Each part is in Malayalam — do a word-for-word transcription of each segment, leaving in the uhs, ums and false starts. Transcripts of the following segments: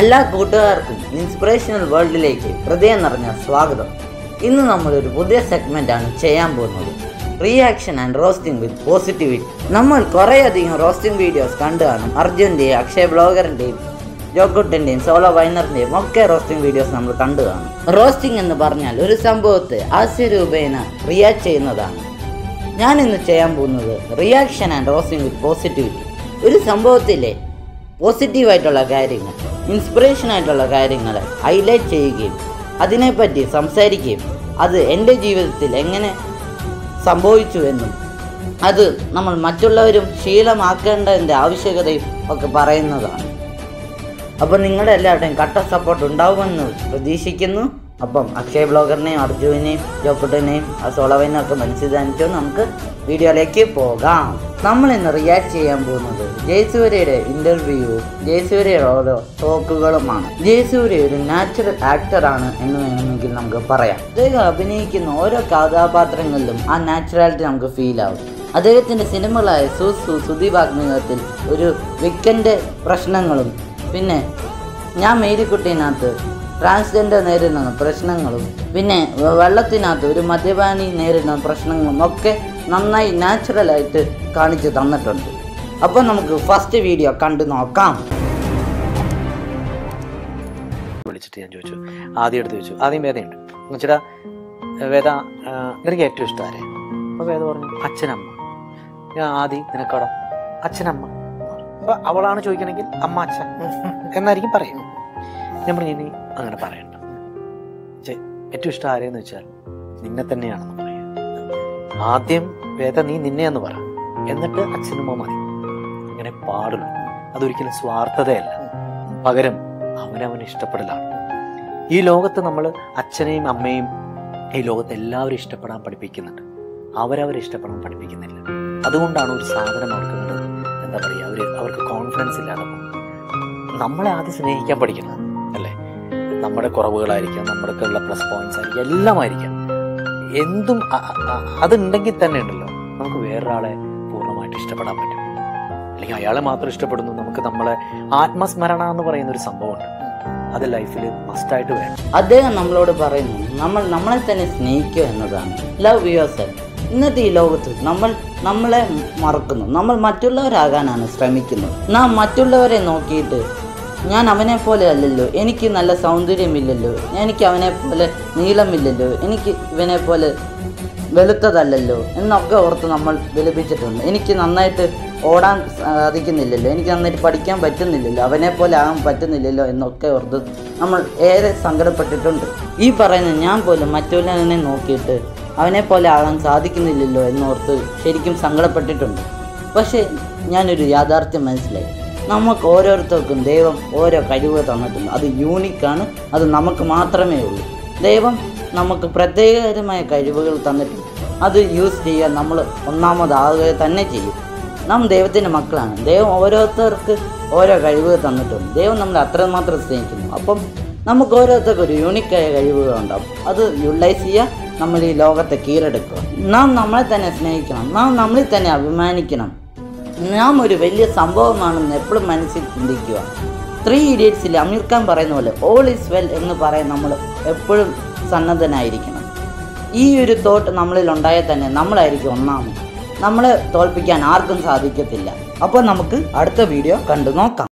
എല്ലാ കൂട്ടുകാർക്കും ഇൻസ്പിറേഷണൽ വേൾഡിലേക്ക് ഹൃദയം നിറഞ്ഞ സ്വാഗതം. ഇന്ന് നമ്മളൊരു പുതിയ സെഗ്മെൻറ്റാണ് ചെയ്യാൻ പോകുന്നത്, reaction and roasting with positivity. നമ്മൾ കുറേയധികം റോസ്റ്റിംഗ് വീഡിയോസ് കണ്ടു കാണും. അർജുൻ്റെയും അക്ഷയ് വ്ളോഗറിൻ്റെയും ജോക്കുട്ടൻ്റെയും സോളോവിനറിൻ്റെയും ഒക്കെ റോസ്റ്റിംഗ് വീഡിയോസ് നമ്മൾ കണ്ടു കാണും. റോസ്റ്റിംഗ് എന്ന് പറഞ്ഞാൽ ഒരു സംഭവത്തെ ആശയരൂപേണ റിയാക്ട് ചെയ്യുന്നതാണ്. ഞാനിന്ന് ചെയ്യാൻ പോകുന്നത് reaction and roasting with positivity. ഒരു സംഭവത്തിലെ പോസിറ്റീവായിട്ടുള്ള കാര്യങ്ങൾ, ഇൻസ്പിറേഷനായിട്ടുള്ള കാര്യങ്ങൾ ഹൈലൈറ്റ് ചെയ്യുകയും അതിനെപ്പറ്റി സംസാരിക്കുകയും അത് എൻ്റെ ജീവിതത്തിൽ എങ്ങനെ സംഭവിച്ചുവെന്നും അത് നമ്മൾ മറ്റുള്ളവരും ശീലമാക്കേണ്ടതിൻ്റെ ആവശ്യകതയും ഒക്കെ പറയുന്നതാണ്. അപ്പം നിങ്ങളുടെ എല്ലാവരുടെയും കട്ട സപ്പോർട്ട് ഉണ്ടാവുമെന്ന് പ്രതീക്ഷിക്കുന്നു. അപ്പം അക്ഷയ് വ്ളോഗറിനെയും അർജുനെയും ജോക്കുട്ടനെയും സോളോവിനറിനെയും മനസ്സിലാക്കി നമുക്ക് വീഡിയോയിലേക്ക് പോകാം. നമ്മളിന്ന് റിയാക്ട് ചെയ്യാൻ പോകുന്നത് ജയസൂര്യയുടെ ഇൻ്റർവ്യൂവും ജയസൂര്യയുടെ ഓരോ ടോക്കുകളുമാണ്. ജയസൂര്യ ഒരു നാച്ചുറൽ ആക്ടറാണ് എന്ന് വേണമെങ്കിൽ നമുക്ക് പറയാം. അദ്ദേഹം അഭിനയിക്കുന്ന ഓരോ കഥാപാത്രങ്ങളിലും ആ നാച്ചുറാലിറ്റി നമുക്ക് ഫീൽ ആവും. അദ്ദേഹത്തിൻ്റെ സിനിമകളായ സൂസു സുദീപാഗ്നികത്തിൽ ഒരു വിക്കൻ്റെ പ്രശ്നങ്ങളും പിന്നെ ഞാൻ മേരിക്കുട്ടീനകത്ത് ട്രാൻസ്ജെൻഡർ നേരിടുന്ന പ്രശ്നങ്ങളും പിന്നെ വെള്ളത്തിനകത്ത് ഒരു മദ്യപാനി നേരിടുന്ന പ്രശ്നങ്ങളും ഒക്കെ നന്നായി നാച്ചുറലായിട്ട് കാണിച്ചു തന്നിട്ടുണ്ട്. അപ്പോൾ നമുക്ക് ഫസ്റ്റ് വീഡിയോ കണ്ടു നോക്കാം. വിളിച്ചിട്ട് ഞാൻ ചോദിച്ചു, ആദ്യം എടുത്ത് ചോദിച്ചു, ആദ്യം വേദയുണ്ട്, ചേട്ടാ വേദ നിനക്ക് ഏറ്റവും ഇഷ്ടം ആരെ? അപ്പോൾ വേദ പറഞ്ഞു അച്ഛനമ്മ. ഞാൻ ആദ്യം നിനക്കവിടെ അച്ഛനമ്മ, അപ്പോൾ അവളാണ് ചോദിക്കണമെങ്കിൽ അമ്മ അച്ഛൻ എന്നായിരിക്കും പറയും. ഞാൻ പറഞ്ഞു ഇനി അങ്ങനെ പറയണ്ട, ഏറ്റവും ഇഷ്ടം ആരെയെന്ന് വെച്ചാൽ നിന്നെ തന്നെയാണെന്ന് പറയാം. ആദ്യം വേദ നീ നിന്നെയെന്ന് പറ, എന്നിട്ട് അച്ഛനമ്മ മതി. അങ്ങനെ പാടുള്ളൂ. അതൊരിക്കലും സ്വാർത്ഥതയല്ല, പകരം അവനവന് ഇഷ്ടപ്പെടലാണ്. ഈ ലോകത്ത് നമ്മൾ അച്ഛനെയും അമ്മയും ഈ ലോകത്ത് എല്ലാവരും ഇഷ്ടപ്പെടാൻ പഠിപ്പിക്കുന്നുണ്ട്, അവരവരെ ഇഷ്ടപ്പെടാൻ പഠിപ്പിക്കുന്നില്ല. അതുകൊണ്ടാണ് ഒരു സാധനം അവർക്ക് എന്താ പറയുക, അവർ അവർക്ക് കോൺഫിഡൻസ് ഇല്ലാതെ പോകും. നമ്മളെ ആദ്യം സ്നേഹിക്കാൻ പഠിക്കണം അല്ലേ? നമ്മുടെ കുറവുകളായിരിക്കാം, നമ്മുടെയൊക്കെയുള്ള പ്ലസ് പോയിന്റ്സ് ആയിരിക്കാം, എല്ലാമായിരിക്കാം. എന്തും അതുണ്ടെങ്കിൽ തന്നെ ഉണ്ടല്ലോ നമുക്ക് വേറൊരാളെ പൂർണ്ണമായിട്ട് ഇഷ്ടപ്പെടാൻ പറ്റും. അല്ലെങ്കിൽ അയാളെ മാത്രം ഇഷ്ടപ്പെടുന്നു. നമുക്ക് നമ്മളെ ആത്മസ്മരണ എന്ന് പറയുന്ന ഒരു സംഭവമുണ്ട്, അത് ലൈഫിൽ മസ്റ്റായിട്ട് വേണം. അദ്ദേഹം നമ്മളോട് പറയുന്നു നമ്മൾ നമ്മളെ തന്നെ സ്നേഹിക്കുക എന്നതാണ്. Love yourself. ഇന്നത്തെ ഈ ലോകത്ത് നമ്മൾ നമ്മളെ മറക്കുന്നു, നമ്മൾ മറ്റുള്ളവരാകാനാണ് ശ്രമിക്കുന്നത്. നാം മറ്റുള്ളവരെ നോക്കിയിട്ട് ഞാൻ അവനെ പോലെ അല്ലല്ലോ, എനിക്ക് നല്ല സൗന്ദര്യമില്ലല്ലോ, എനിക്ക് അവനെ പോലെ നീളമില്ലല്ലോ, എനിക്ക് ഇവനെ പോലെ വെളുത്തതല്ലല്ലോ എന്നൊക്കെ ഓർത്ത് നമ്മൾ വിലപിച്ചിട്ടുണ്ട്. എനിക്ക് നന്നായിട്ട് ഓടാൻ സാധിക്കുന്നില്ലല്ലോ, എനിക്ക് നന്നായിട്ട് പഠിക്കാൻ പറ്റുന്നില്ലല്ലോ, അവനെ പോലെ ആകാൻ പറ്റുന്നില്ലല്ലോ എന്നൊക്കെ ഓർത്ത് നമ്മൾ ഏറെ സങ്കടപ്പെട്ടിട്ടുണ്ട്. ഈ പറയുന്ന ഞാൻ പോലും മറ്റുള്ളവനെ നോക്കിയിട്ട് അവനെ പോലെ ആകാൻ സാധിക്കുന്നില്ലല്ലോ എന്നോർത്ത് ശരിക്കും സങ്കടപ്പെട്ടിട്ടുണ്ട്. പക്ഷേ ഞാനൊരു യാഥാർത്ഥ്യം മനസ്സിലായി. നമുക്ക് ഓരോരുത്തർക്കും ദൈവം ഓരോ കഴിവ് തന്നിട്ടുണ്ട്. അത് യൂണിക്കാണ്, അത് നമുക്ക് മാത്രമേ ഉള്ളൂ. ദൈവം നമുക്ക് പ്രത്യേകതരമായ കഴിവുകൾ തന്നിട്ടുണ്ട്. അത് യൂസ് ചെയ്യാൻ നമ്മൾ ഒന്നാമതാകുക തന്നെ ചെയ്യും. നാം ദൈവത്തിൻ്റെ മക്കളാണ്. ദൈവം ഓരോരുത്തർക്ക് ഓരോ കഴിവുകൾ തന്നിട്ടുണ്ട്. ദൈവം നമ്മൾ അത്രമാത്രം സ്നേഹിക്കുന്നു. അപ്പം നമുക്ക് ഓരോരുത്തർക്കും ഒരു യൂണിക്കായ കഴിവുകളുണ്ടാകും. അത് യൂട്ടിലൈസ് ചെയ്യുക, നമ്മൾ ഈ ലോകത്തെ കീഴടക്കുക. നാം നമ്മളെ തന്നെ സ്നേഹിക്കണം, നാം നമ്മളിൽ തന്നെ അഭിമാനിക്കണം. നാം ഒരു വലിയ സംഭവമാണെന്ന് എപ്പോഴും മനസ്സിൽ ചിന്തിക്കുക. ത്രീ ഇഡിയറ്റ്സിൽ അമീർ ഖാൻ പറയുന്ന പോലെ ഓൾ ഈസ് വെൽ എന്ന് പറയാൻ നമ്മൾ എപ്പോഴും സന്നദ്ധനായിരിക്കണം. ഈ ഒരു തോട്ട് നമ്മളിൽ ഉണ്ടായാൽ തന്നെ നമ്മളായിരിക്കും ഒന്നാമത്. നമ്മളെ തോൽപ്പിക്കാൻ ആർക്കും സാധിക്കത്തില്ല. അപ്പോൾ നമുക്ക് അടുത്ത വീഡിയോ കണ്ടു നോക്കാം.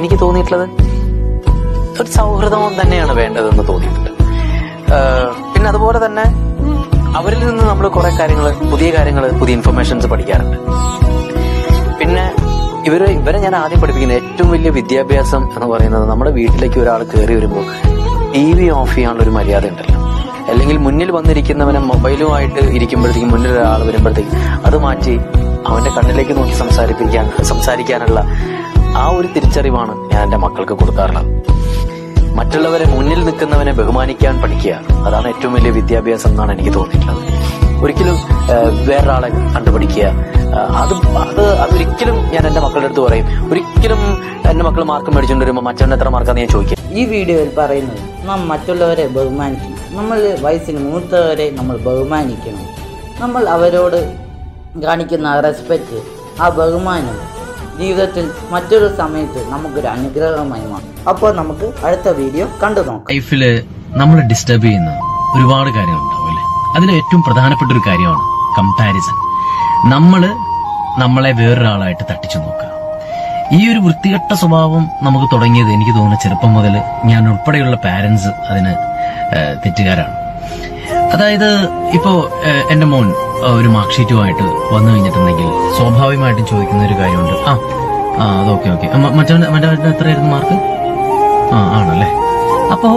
എനിക്ക് തോന്നിയിട്ടുള്ളത് ഒരു സൗഹൃദം തന്നെയാണ് വേണ്ടതെന്ന് തോന്നിയിട്ടുണ്ട്. പിന്നെ അതുപോലെ തന്നെ അവരിൽ നിന്ന് നമ്മൾ കുറേ കാര്യങ്ങൾ, പുതിയ കാര്യങ്ങൾ, പുതിയ ഇൻഫർമേഷൻസ് പഠിക്കാറുണ്ട്. പിന്നെ ഇവര് ഇവരെ ഞാൻ ആദ്യം പഠിപ്പിക്കുന്നത് ഏറ്റവും വലിയ വിദ്യാഭ്യാസം എന്ന് പറയുന്നത്, നമ്മുടെ വീട്ടിലേക്ക് ഒരാൾ കയറി വരുമ്പോൾ ടി വി ഓഫ് ചെയ്യാനുള്ളൊരു മര്യാദ ഉണ്ടല്ലോ. അല്ലെങ്കിൽ മുന്നിൽ വന്നിരിക്കുന്നവനെ മൊബൈലുമായിട്ട് ഇരിക്കുമ്പോഴത്തേക്കും മുന്നിൽ ഒരാൾ വരുമ്പോഴത്തേക്കും അത് മാറ്റി അവൻ്റെ കണ്ണിലേക്ക് നോക്കി സംസാരിപ്പിക്കാൻ സംസാരിക്കാനുള്ള ആ ഒരു തിരിച്ചറിവാണ് ഞാൻ എൻ്റെ മക്കൾക്ക് കൊടുക്കാറുള്ളത്. മറ്റുള്ളവരെ മുന്നിൽ നിൽക്കുന്നവനെ ബഹുമാനിക്കാൻ പഠിക്കുക, അതാണ് ഏറ്റവും വലിയ വിദ്യാഭ്യാസം എന്നാണ് എനിക്ക് തോന്നിയിട്ടുള്ളത്. ഒരിക്കലും വേറൊരാളെ കണ്ടുപിടിക്കുക, അത് അത് അതൊരിക്കലും ഞാൻ എൻ്റെ മക്കളുടെ അടുത്ത് പറയും. ഒരിക്കലും എൻ്റെ മക്കൾ മാർക്ക് മേടിച്ചുകൊണ്ട് വരുമ്പോൾ മറ്റവൻ്റെ എത്ര മാർക്കാന്ന് ഞാൻ ചോദിക്കാം. ഈ വീഡിയോയിൽ പറയുന്നത് നാം മറ്റുള്ളവരെ ബഹുമാനിക്കണം, നമ്മൾ വയസ്സിന് മൂത്തവരെ നമ്മൾ ബഹുമാനിക്കണം, നമ്മൾ അവരോട് കാണിക്കുന്ന റെസ്പെക്റ്റ്, ആ ബഹുമാനം ജീവിതത്തിൽ മറ്റൊരു സമയത്ത് നമുക്കൊരു അനുഗ്രഹമായി മാറും. അപ്പോൾ നമുക്ക് അടുത്ത വീഡിയോ കണ്ടു നോക്കാം. ലൈഫില് നമ്മളെ ഡിസ്റ്റർബ് ചെയ്യുന്ന ഒരുപാട് കാര്യങ്ങൾ ഉണ്ടാവില്ലേ? അതിന് ഏറ്റവും പ്രധാനപ്പെട്ട ഒരു കാര്യമാണ് കമ്പാരിസൺ. നമ്മൾ നമ്മളെ വേറൊരാളായിട്ട് തട്ടിച്ചു നോക്കുക. ഈ ഒരു വൃത്തികെട്ട സ്വഭാവം നമുക്ക് തുടങ്ങിയത് എനിക്ക് തോന്നുന്ന ചെറുപ്പം മുതൽ ഞാൻ ഉൾപ്പെടെയുള്ള പാരന്റ്സ് അതിന് തെറ്റുകാരാണ്. അതായത് ഇപ്പോ എന്റെ മോൻ ഒരു മാർക്ക് ഷീറ്റുമായിട്ട് വന്നു കഴിഞ്ഞിട്ടുണ്ടെങ്കിൽ സ്വാഭാവികമായിട്ടും ചോദിക്കുന്ന ഒരു കാര്യമുണ്ട്, ആ ആ അത് ഓക്കെ ഓക്കെ മറ്റേ മറ്റേ എത്രയായിരുന്നു മാർക്ക്, ആ ആണല്ലേ. അപ്പോ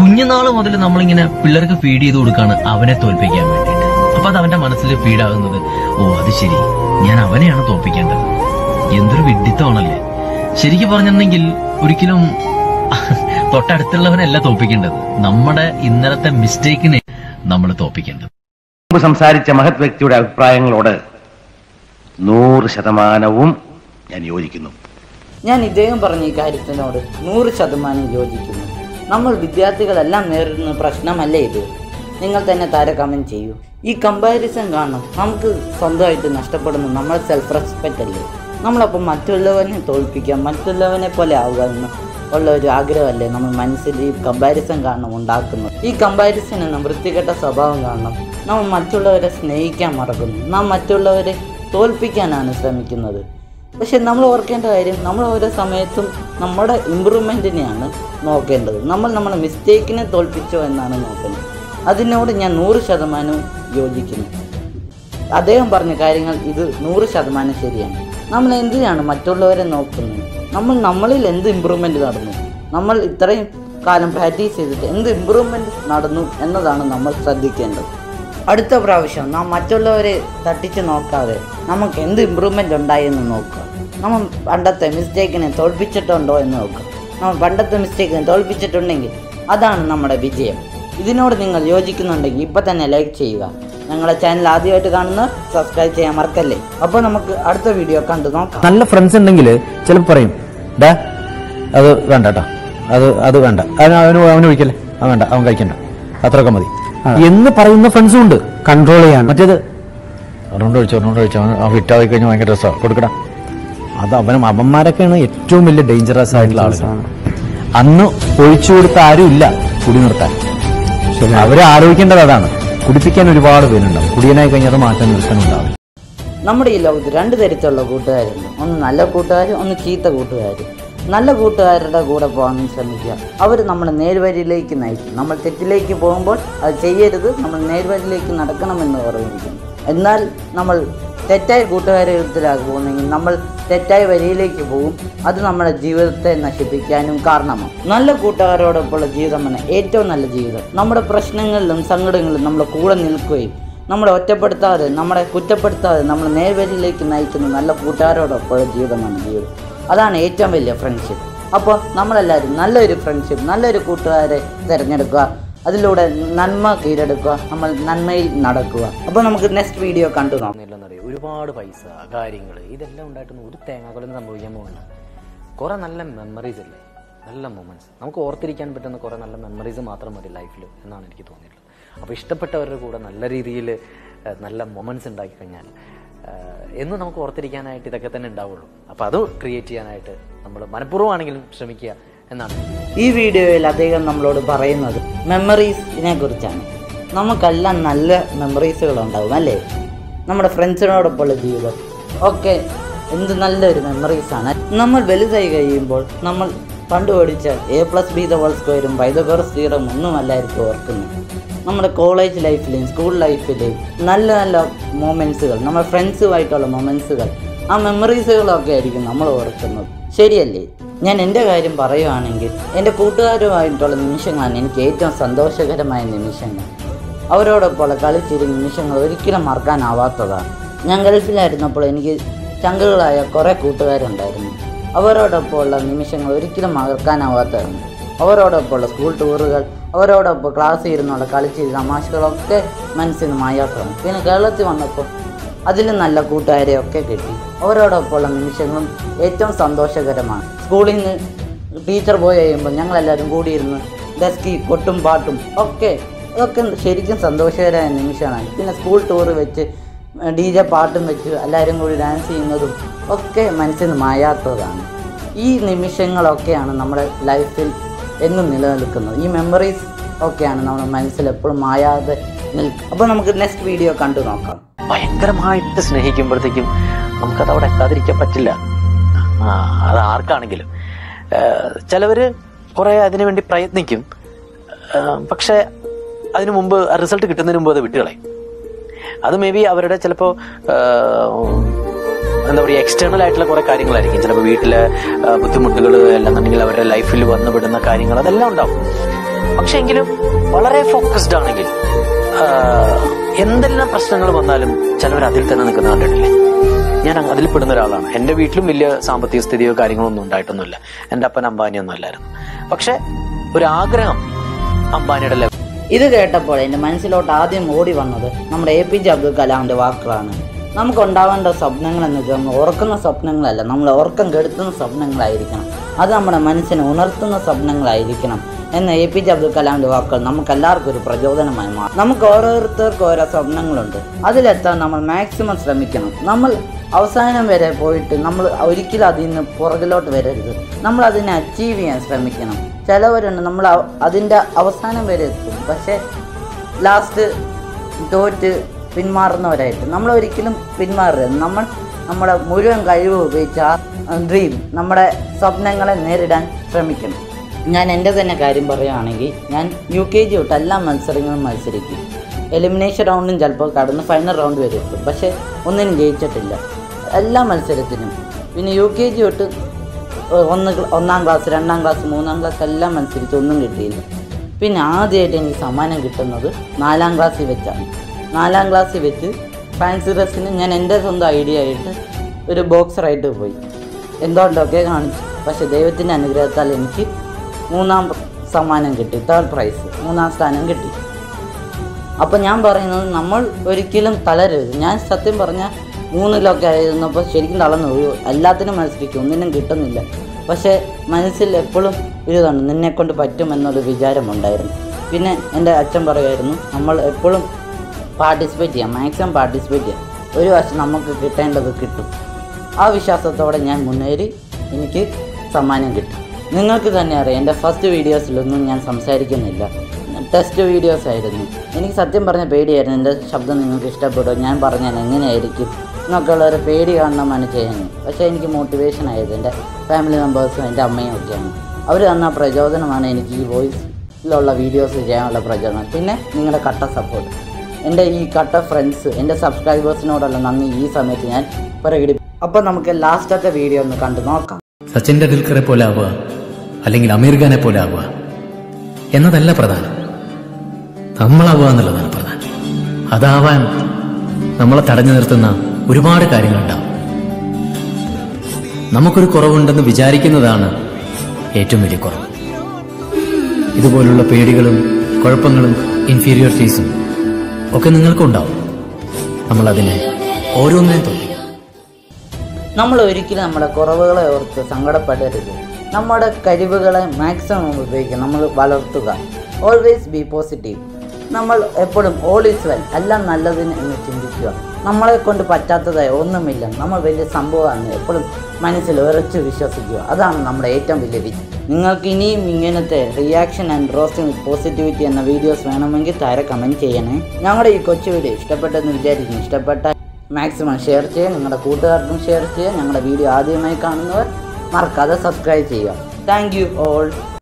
കുഞ്ഞുനാള് മുതൽ നമ്മളിങ്ങനെ പിള്ളേർക്ക് ഫീഡ് ചെയ്ത് കൊടുക്കാണ് അവനെ തോൽപ്പിക്കാൻ വേണ്ടിയിട്ട്. അപ്പൊ അത് അവന്റെ മനസ്സിൽ ഫീഡാകുന്നത്, ഓ അത് ശരി ഞാൻ അവനെയാണ് തോൽപ്പിക്കേണ്ടത്, എന്തൊരു വിഡ്ഢിത്തമാണല്ലേ. ശരിക്കും പറഞ്ഞിട്ടുണ്ടെങ്കിൽ ഒരിക്കലും തൊട്ടടുത്തുള്ളവനല്ല തോൽപ്പിക്കേണ്ടത്, നമ്മുടെ ഇന്നലത്തെ മിസ്റ്റേക്കിനെ നമ്മൾ തോൽപ്പിക്കേണ്ടത്. മുമ്പ് സംസാരിച്ച മഹത് വ്യക്തിയുടെ അഭിപ്രായങ്ങളോട് നൂറ് ശതമാനവും ഞാൻ യോജിക്കുന്നു. ഞാൻ ഇദ്ദേഹം പറഞ്ഞ ഈ കാര്യത്തിനോട് നൂറ് ശതമാനം യോജിക്കുന്നു. നമ്മൾ വിദ്യാർത്ഥികളെല്ലാം നേരിടുന്ന പ്രശ്നമല്ലേ ഇത്? നിങ്ങൾ തന്നെ താര കമൻറ്റ് ചെയ്യൂ. ഈ കമ്പാരിസൺ കാരണം നമുക്ക് സ്വന്തമായിട്ട് നഷ്ടപ്പെടുന്ന നമ്മളെ സെൽഫ് റെസ്പെക്റ്റ് അല്ലേ? നമ്മളപ്പം മറ്റുള്ളവനെ തോൽപ്പിക്കാം, മറ്റുള്ളവനെ പോലെ ആവുക എന്ന് ഉള്ള ഒരു ആഗ്രഹമല്ലേ നമ്മൾ മനസ്സിൽ ഈ കമ്പാരിസൺ കാരണം ഉണ്ടാക്കുന്നത്. ഈ കമ്പാരിസൺ എന്ന വൃത്തികെട്ട സ്വഭാവം കാരണം നമ്മൾ മറ്റുള്ളവരെ സ്നേഹിക്കാൻ മറക്കുന്നു, നാം മറ്റുള്ളവരെ തോൽപ്പിക്കാനാണ് ശ്രമിക്കുന്നത്. പക്ഷെ നമ്മൾ ഓർക്കേണ്ട കാര്യം, നമ്മൾ ഓരോ സമയത്തും നമ്മുടെ ഇമ്പ്രൂവ്മെൻറ്റിനെയാണ് നോക്കേണ്ടത്. നമ്മൾ നമ്മുടെ മിസ്റ്റേക്കിനെ തോൽപ്പിച്ചോ എന്നാണ് നോക്കുന്നത്. അതിനോട് ഞാൻ നൂറ് ശതമാനവും യോജിക്കുന്നു. അദ്ദേഹം പറഞ്ഞ കാര്യങ്ങൾ ഇത് നൂറ് ശതമാനം ശരിയാണ്. നമ്മൾ എന്തിനാണ് മറ്റുള്ളവരെ നോക്കുന്നത്? നമ്മൾ നമ്മളിൽ എന്ത് ഇമ്പ്രൂവ്മെൻറ്റ് നടന്നു, നമ്മൾ ഇത്രയും കാലം പ്രാക്ടീസ് ചെയ്തിട്ട് എന്ത് ഇമ്പ്രൂവ്മെൻറ്റ് നടന്നു എന്നതാണ് നമ്മൾ ശ്രദ്ധിക്കേണ്ടത്. അടുത്ത പ്രാവശ്യം നാം മറ്റുള്ളവരെ തട്ടിച്ച് നോക്കാതെ നമുക്ക് എന്ത് ഇമ്പ്രൂവ്മെൻ്റ് ഉണ്ടായെന്ന് നോക്കുക. നമ്മൾ പണ്ടത്തെ മിസ്റ്റേക്കിനെ തോൽപ്പിച്ചിട്ടുണ്ടോ എന്ന് നോക്കുക. നമ്മൾ പണ്ടത്തെ മിസ്റ്റേക്കിനെ തോൽപ്പിച്ചിട്ടുണ്ടെങ്കിൽ അതാണ് നമ്മുടെ വിജയം. ഇതിനോട് നിങ്ങൾ യോജിക്കുന്നുണ്ടെങ്കിൽ ഇപ്പം തന്നെ ലൈക്ക് ചെയ്യുക. ഞങ്ങളുടെ ചാനൽ ആദ്യമായിട്ട് കാണുന്നവർ സബ്സ്ക്രൈബ് ചെയ്യാൻ മറക്കല്ലേ. അപ്പോൾ നമുക്ക് അടുത്ത വീഡിയോ കണ്ടു നോക്കാം. നല്ല ഫ്രണ്ട്സ് ഉണ്ടെങ്കിൽ ചിലപ്പോൾ പറയും, ഡാ അത് വേണ്ട കേട്ടോ, അത് അത് വേണ്ട, അവന് അവനൊഴിക്കല്ലേ, അവൻ വേണ്ട, അവൻ കഴിക്കണ്ട, അത്രയൊക്കെ മതി എന്ന് പറയുന്ന ഫ്രണ്ട്സും ഉണ്ട്. കൺട്രോൾ ചെയ്യാൻ മറ്റേത് ഒന്നുകൊണ്ടൊഴിച്ചു ഒന്നുകൊണ്ടൊഴിച്ചു അവൻ ഹിറ്റായി കഴിഞ്ഞാൽ ഭയങ്കര രസമാണ് കൊടുക്കണം. അത് അവനും അവന്മാരൊക്കെയാണ് ഏറ്റവും വലിയ ഡേഞ്ചറസ് ആയിട്ടുള്ള ആളുകളാണ്. അന്ന് ഒഴിച്ചു കൊടുത്ത ആരും ഇല്ല കുടി നിർത്താൻ. അവരെ ആലോചിക്കേണ്ടത് അതാണ്. കുടിപ്പിക്കാൻ ഒരുപാട് പേരുണ്ടാവും, കുടിയനായി കഴിഞ്ഞാൽ അത് മാറ്റാൻ നിർത്താനുണ്ടാവും. നമ്മുടെ ഈ ലോകത്ത് രണ്ട് തരത്തിലുള്ള കൂട്ടുകാരുണ്ട്, ഒന്ന് നല്ല കൂട്ടുകാർ, ഒന്ന് ചീത്ത കൂട്ടുകാർ. നല്ല കൂട്ടുകാരുടെ കൂടെ പോകാൻ ശ്രമിക്കുക. അവർ നമ്മളെ നേർവഴിയിലേക്ക് നയിക്കും. നമ്മൾ തെറ്റിലേക്ക് പോകുമ്പോൾ അത് ചെയ്യരുത്, നമ്മൾ നേർവഴിയിലേക്ക് നടക്കണമെന്ന് പറയുന്നു. എന്നാൽ നമ്മൾ തെറ്റായ കൂട്ടുകാരത്തിലേക്ക് പോകുന്നെങ്കിൽ നമ്മൾ തെറ്റായ വഴിയിലേക്ക് പോകും. അത് നമ്മുടെ ജീവിതത്തെ നശിപ്പിക്കാനും കാരണമാണ്. നല്ല കൂട്ടുകാരോടൊപ്പമുള്ള ജീവിതമാണ് ഏറ്റവും നല്ല ജീവിതം. നമ്മുടെ പ്രശ്നങ്ങളിലും സങ്കടങ്ങളിലും നമ്മൾ കൂടെ നിൽക്കുകയും നമ്മളെ ഒറ്റപ്പെടുത്താതെ, നമ്മളെ കുറ്റപ്പെടുത്താതെ നമ്മളെ നേർവഴിയിലേക്ക് നയിക്കുന്ന നല്ല കൂട്ടുകാരോടൊപ്പമുള്ള ജീവിതമാണ് ജീവിതം. അതാണ് ഏറ്റവും വലിയ ഫ്രണ്ട്ഷിപ്പ്. അപ്പോൾ നമ്മളെല്ലാവരും നല്ലൊരു ഫ്രണ്ട്ഷിപ്പ്, നല്ലൊരു കൂട്ടുകാരെ തിരഞ്ഞെടുക്കുക. അതിലൂടെ നന്മ കീഴടക്കുക, നമ്മൾ നന്മയിൽ നടക്കുക. അപ്പോൾ നമുക്ക് നെക്സ്റ്റ് വീഡിയോ കണ്ടു നോക്കുന്നില്ലെന്നറിയാം. ഒരുപാട് പൈസ, കാര്യങ്ങൾ, ഇതെല്ലാം ഉണ്ടായിട്ടൊന്നും ഒരു തേങ്ങാക്കൊലം സംഭവിക്കാൻ പോകുന്നില്ല. കുറേ നല്ല മെമ്മറീസ് അല്ലേ, നല്ല മൊമെൻറ്റ്സ്, നമുക്ക് ഓർത്തിരിക്കാൻ പറ്റുന്ന കുറേ നല്ല മെമ്മറീസ് മാത്രം മതി ലൈഫിൽ എന്നാണ് എനിക്ക് തോന്നിയിട്ടുള്ളത്. അപ്പോൾ ഇഷ്ടപ്പെട്ടവരുടെ കൂടെ നല്ല രീതിയിൽ നല്ല മൊമെൻറ്റ്സ് ഉണ്ടാക്കി കഴിഞ്ഞാൽ എന്നും നമുക്ക് ഓർത്തിരിക്കാനായിട്ട് ഇതൊക്കെ തന്നെ ഉണ്ടാവുള്ളൂ. അപ്പോൾ അത് ക്രിയേറ്റ് ചെയ്യാനായിട്ട് നമ്മൾ മനഃപൂർവ്വമാണെങ്കിലും ശ്രമിക്കുക എന്നാണ്. ഈ വീഡിയോയിൽ അദ്ദേഹം നമ്മളോട് പറയുന്നത് മെമ്മറീസിനെ കുറിച്ചാണ്. നമുക്കെല്ലാം നല്ല മെമ്മറീസുകളുണ്ടാകും അല്ലേ? നമ്മുടെ ഫ്രണ്ട്സിനോടൊപ്പമുള്ള ജീവിതം ഒക്കെ എന്ത് നല്ലൊരു മെമ്മറീസാണ്. നമ്മൾ വലുതായി കഴിയുമ്പോൾ നമ്മൾ പണ്ട് പഠിച്ച A plus B the whole സ്ക്വയറും പൈതഗോറസ് തിയറം ഒന്നുമല്ലായിരിക്കും ഓർക്കുന്നത്. നമ്മുടെ കോളേജ് ലൈഫിലെയും സ്കൂൾ ലൈഫിലെയും നല്ല നല്ല മൊമെൻറ്റ്സുകൾ, നമ്മുടെ ഫ്രണ്ട്സുമായിട്ടുള്ള മൊമെൻറ്റ്സുകൾ, ആ മെമ്മറീസുകളൊക്കെ ആയിരിക്കും നമ്മൾ ഓർക്കുന്നത്. ശരിയല്ലേ? ഞാൻ എൻ്റെ കാര്യം പറയുകയാണെങ്കിൽ എൻ്റെ കൂട്ടുകാരുമായിട്ടുള്ള നിമിഷങ്ങളാണ് എനിക്ക് ഏറ്റവും സന്തോഷകരമായ നിമിഷങ്ങൾ. അവരോടൊപ്പമുള്ള കളിച്ചിരുന്ന നിമിഷങ്ങൾ ഒരിക്കലും മറക്കാനാവാത്തതാണ്. ഞാൻ ഗൾഫിലായിരുന്നപ്പോൾ എനിക്ക് ചങ്കുകളായ കുറേ കൂട്ടുകാരുണ്ടായിരുന്നു. അവരോടൊപ്പമുള്ള നിമിഷങ്ങൾ ഒരിക്കലും മറക്കാനാവാത്തതാണ്. അവരോടൊപ്പമുള്ള സ്കൂൾ ടൂറുകൾ, അവരോടൊപ്പം ക്ലാസ്സിൽ ഇരുന്നുള്ള കളിച്ചിരുന്ന തമാശകളൊക്കെ മനസ്സിന് മായാത്തതാണ്. പിന്നെ കേരളത്തിൽ വന്നപ്പോൾ അതിലും നല്ല കൂട്ടുകാരെയൊക്കെ കിട്ടി. അവരോടൊപ്പമുള്ള നിമിഷങ്ങളും ഏറ്റവും സന്തോഷകരമാണ്. സ്കൂളിൽ നിന്ന് ടീച്ചർ പോയി കഴിയുമ്പോൾ ഞങ്ങളെല്ലാവരും കൂടിയിരുന്ന് ഡെസ്കി കൊട്ടും പാട്ടും ഒക്കെ, അതൊക്കെ ശരിക്കും സന്തോഷകരമായ നിമിഷമാണ്. പിന്നെ സ്കൂൾ ടൂർ വെച്ച് ഡി ജെ പാട്ടും വെച്ച് എല്ലാവരും കൂടി ഡാൻസ് ചെയ്യുന്നതും ഒക്കെ മനസ്സിന് മായാത്തതാണ്. ഈ നിമിഷങ്ങളൊക്കെയാണ് നമ്മുടെ ലൈഫിൽ എന്നും നിലനിൽക്കുന്നത്. ഈ മെമ്മറീസ് ഒക്കെയാണ് നമ്മുടെ മനസ്സിലെപ്പോഴും മായാതെ നിൽക്കുക. അപ്പോൾ നമുക്ക് നെക്സ്റ്റ് വീഡിയോ കണ്ടു നോക്കാം. ഭയങ്കരമായിട്ട് സ്നേഹിക്കുമ്പോഴത്തേക്കും നമുക്കത് അവിടെ എത്താതിരിക്കാൻ പറ്റില്ല. ആ അത് ആർക്കാണെങ്കിലും. ചിലവർ കുറേ അതിനു വേണ്ടി പ്രയത്നിക്കും, പക്ഷേ അതിനു മുമ്പ് റിസൾട്ട് കിട്ടുന്നതിന് മുമ്പ് അത് വിട്ടുകളയും. അത് മേ ബി അവരുടെ ചിലപ്പോൾ എന്താ പറയുക, എക്സ്റ്റേണൽ ആയിട്ടുള്ള കുറേ കാര്യങ്ങളായിരിക്കും. ചിലപ്പോൾ വീട്ടിലെ ബുദ്ധിമുട്ടുകൾ അല്ലെന്നുണ്ടെങ്കിൽ അവരുടെ ലൈഫിൽ വന്നുപെടുന്ന കാര്യങ്ങൾ അതെല്ലാം ഉണ്ടാവും. പക്ഷെ എങ്കിലും വളരെ ഫോക്കസ്ഡ് ആണെങ്കിൽ എന്തെല്ലാം പ്രശ്നങ്ങൾ വന്നാലും ചിലവർ അതിൽ തന്നെ നിൽക്കുന്ന കണ്ടിട്ടില്ലേ. ഞാൻ അതിൽ പെടുന്ന ഒരാളാണ്. എൻ്റെ വീട്ടിലും വലിയ സാമ്പത്തിക സ്ഥിതിയോ കാര്യങ്ങളൊന്നും ഉണ്ടായിട്ടൊന്നുമില്ല. എൻ്റെ അപ്പൻ അംബാനിയൊന്നും അല്ലായിരുന്നു. പക്ഷെ ഒരാഗ്രഹം അംബാനിയുടെ ലെവൽ. ഇത് കേട്ടപ്പോൾ എൻ്റെ മനസ്സിലോട്ട് ആദ്യം ഓടി വന്നത് നമ്മുടെ എ പി ജെ അബ്ദുൽ കലാമിൻ്റെ വാക്കുകളാണ്. നമുക്കുണ്ടാവേണ്ട സ്വപ്നങ്ങളെന്ന് വെച്ചാൽ നമ്മൾ ഓർക്കുന്ന സ്വപ്നങ്ങളല്ല, നമ്മൾ ഓർക്കം കെടുത്തുന്ന സ്വപ്നങ്ങളായിരിക്കണം. അത് നമ്മുടെ മനസ്സിനെ ഉണർത്തുന്ന സ്വപ്നങ്ങളായിരിക്കണം എന്ന എ പി ജെ അബ്ദുൽ കലാമിൻ്റെ വാക്കുകൾ നമുക്കെല്ലാവർക്കും ഒരു പ്രചോദനമായി മാറും. നമുക്ക് ഓരോരുത്തർക്കും ഓരോ സ്വപ്നങ്ങളുണ്ട്. അതിലെത്താൻ നമ്മൾ മാക്സിമം ശ്രമിക്കണം. നമ്മൾ അവസാനം വരെ പോയിട്ട് നമ്മൾ ഒരിക്കലും അതിന് പുറകിലോട്ട് വരരുത്. നമ്മൾ അതിനെ അച്ചീവ് ചെയ്യാൻ ശ്രമിക്കണം. ചിലവരുണ്ട് നമ്മൾ അതിൻ്റെ അവസാനം വരെ എത്തും, പക്ഷേ ലാസ്റ്റ് തോറ്റ് പിന്മാറുന്നവരായിട്ട്. നമ്മൾ ഒരിക്കലും പിന്മാറരുത്. നമ്മൾ നമ്മുടെ മുഴുവൻ കഴിവ് ഉപയോഗിച്ച് ആ ഡ്രീം, നമ്മുടെ സ്വപ്നങ്ങളെ നേരിടാൻ ശ്രമിക്കണം. ഞാൻ എൻ്റെ തന്നെ കാര്യം പറയുകയാണെങ്കിൽ, ഞാൻ യു കെ ജി തൊട്ട് എല്ലാ മത്സരങ്ങളും മത്സരിക്കും. എലിമിനേഷൻ റൗണ്ടും ചിലപ്പോൾ കടന്ന് ഫൈനൽ റൗണ്ട് വരെ എത്തും, പക്ഷേ ഒന്നിനും ജയിച്ചിട്ടില്ല എല്ലാ മത്സരത്തിനും. പിന്നെ യു കെ ജി തൊട്ട് ഒന്ന് ഒന്നാം ക്ലാസ്, രണ്ടാം ക്ലാസ്, മൂന്നാം ക്ലാസ് എല്ലാം മത്സരിച്ച് ഒന്നും കിട്ടിയില്ല. പിന്നെ ആദ്യമായിട്ട് എനിക്ക് സമ്മാനം കിട്ടുന്നത് നാലാം ക്ലാസ്സിൽ വെച്ചാണ്. നാലാം ക്ലാസ്സിൽ വെച്ച് ഫാൻസി ഡ്രസ്സിന് ഞാൻ എൻ്റെ സ്വന്തം ഐഡിയ ആയിട്ട് ഒരു ബോക്സറായിട്ട് പോയി. എന്തുകൊണ്ടൊക്കെ കാണിച്ചു, പക്ഷേ ദൈവത്തിൻ്റെ അനുഗ്രഹത്താൽ എനിക്ക് മൂന്നാം സമ്മാനം കിട്ടി. തേർഡ് പ്രൈസ്, മൂന്നാം സ്ഥാനം കിട്ടി. അപ്പോൾ ഞാൻ പറയുന്നത് നമ്മൾ ഒരിക്കലും തളരരുത്. ഞാൻ സത്യം പറഞ്ഞാൽ മൂന്നിലൊക്കെ ആയിരുന്നപ്പോൾ ശരിക്കും തളർന്നു പോയി. എല്ലാത്തിനും മത്സരിക്കും, ഒന്നിനും കിട്ടുന്നില്ല. പക്ഷേ മനസ്സിൽ എപ്പോഴും ഇതാണ് നിന്നെക്കൊണ്ട് പറ്റുമെന്നൊരു വിചാരമുണ്ടായിരുന്നു. പിന്നെ എൻ്റെ അച്ഛൻ പറയുമായിരുന്നു നമ്മൾ എപ്പോഴും പാർട്ടിസിപ്പേറ്റ് ചെയ്യാം, മാക്സിമം പാർട്ടിസിപ്പേറ്റ് ചെയ്യാം, ഒരു വർഷം നമുക്ക് കിട്ടേണ്ടത് കിട്ടും. ആ വിശ്വാസത്തോടെ ഞാൻ മുന്നേറി എനിക്ക് സമ്മാനം കിട്ടി. നിങ്ങൾക്ക് തന്നെ അറിയാം, എൻ്റെ ഫസ്റ്റ് വീഡിയോസിലൊന്നും ഞാൻ സംസാരിക്കുന്നില്ല, ടെസ്റ്റ് വീഡിയോസ് ആയിരുന്നു. എനിക്ക് സത്യം പറഞ്ഞ പേടിയായിരുന്നു, എൻ്റെ ശബ്ദം നിങ്ങൾക്ക് ഇഷ്ടപ്പെടുമോ, ഞാൻ പറഞ്ഞാൽ എങ്ങനെയായിരിക്കും എന്നൊക്കെ ഉള്ളൊരു പേടി കാണണമെന്നാണ് ചെയ്യുന്നത്. പക്ഷേ എനിക്ക് മോട്ടിവേഷനായത് എൻ്റെ ഫാമിലി മെമ്പേഴ്സും എൻ്റെ അമ്മയും ഒക്കെയാണ്. അവർ തന്ന പ്രചോദനമാണ് എനിക്ക് ഈ വോയിസിലുള്ള വീഡിയോസ് ചെയ്യാനുള്ള പ്രചോദനം. പിന്നെ നിങ്ങളുടെ കട്ട സപ്പോർട്ട്, എൻ്റെ ഈ കട്ട ഫ്രണ്ട്സ്, എൻ്റെ സബ്സ്ക്രൈബേഴ്സിനോടുള്ള നന്ദി ഈ സമയത്ത് ഞാൻ പ്രകടിപ്പിക്കും. അപ്പോൾ നമുക്ക് ലാസ്റ്റത്തെ വീഡിയോ ഒന്ന് കണ്ടു നോക്കാം. സച്ചിൻ ടെണ്ടുൽക്കറെ പോലെ ആവുക അല്ലെങ്കിൽ അമീർ ഖാനെ പോലെ ആവുക എന്നതല്ല പ്രധാനം, നമ്മളാവുക എന്നുള്ളതാണ് പ്രധാനം. അതാവാൻ നമ്മളെ തടഞ്ഞു നിർത്തുന്ന ഒരുപാട് കാര്യങ്ങളുണ്ടാവും. നമുക്കൊരു കുറവുണ്ടെന്ന് വിചാരിക്കുന്നതാണ് ഏറ്റവും വലിയ കുറവ്. ഇതുപോലുള്ള പേടികളും കുഴപ്പങ്ങളും ഇൻഫീരിയോറിറ്റീസും ഒക്കെ നിങ്ങൾക്കുണ്ടാവും. നമ്മളതിനെ ഓരോന്നിനും തോന്നി നമ്മൾ ഒരിക്കലും നമ്മുടെ കുറവുകളെ ഓർത്ത് സങ്കടപ്പെടരുത്. നമ്മുടെ കഴിവുകളെ മാക്സിമം ഉപയോഗിക്കുക, നമ്മൾ വളർത്തുക. Always be positive. നമ്മൾ എപ്പോഴും ഓൾ ഈസ് വെൽ, എല്ലാം നല്ലതിന് എന്ന് ചിന്തിക്കുക. നമ്മളെ കൊണ്ട് പറ്റാത്തതായി ഒന്നുമില്ല, നമ്മൾ വലിയ സംഭവമാണ് എപ്പോഴും മനസ്സിൽ ഉറച്ചു വിശ്വസിക്കുക. അതാണ് നമ്മുടെ ഏറ്റവും വലിയ വിജയം. നിങ്ങൾക്ക് ഇനിയും ഇങ്ങനത്തെ reaction and roasting with positivity എന്ന വീഡിയോസ് വേണമെങ്കിൽ താഴെ കമൻറ്റ് ചെയ്യണേ. ഞങ്ങളുടെ ഈ കൊച്ചു വീഡിയോ ഇഷ്ടപ്പെട്ടെന്ന് വിചാരിക്കുന്നു. ഇഷ്ടപ്പെട്ട മാക്സിമം ഷെയർ ചെയ്യുക, നിങ്ങളുടെ കൂട്ടുകാർക്കും ഷെയർ ചെയ്യുക. ഞങ്ങളുടെ വീഡിയോ ആദ്യമായി കാണുന്നവർ മറക്കാതെ സബ്സ്ക്രൈബ് ചെയ്യുക. Thank you all.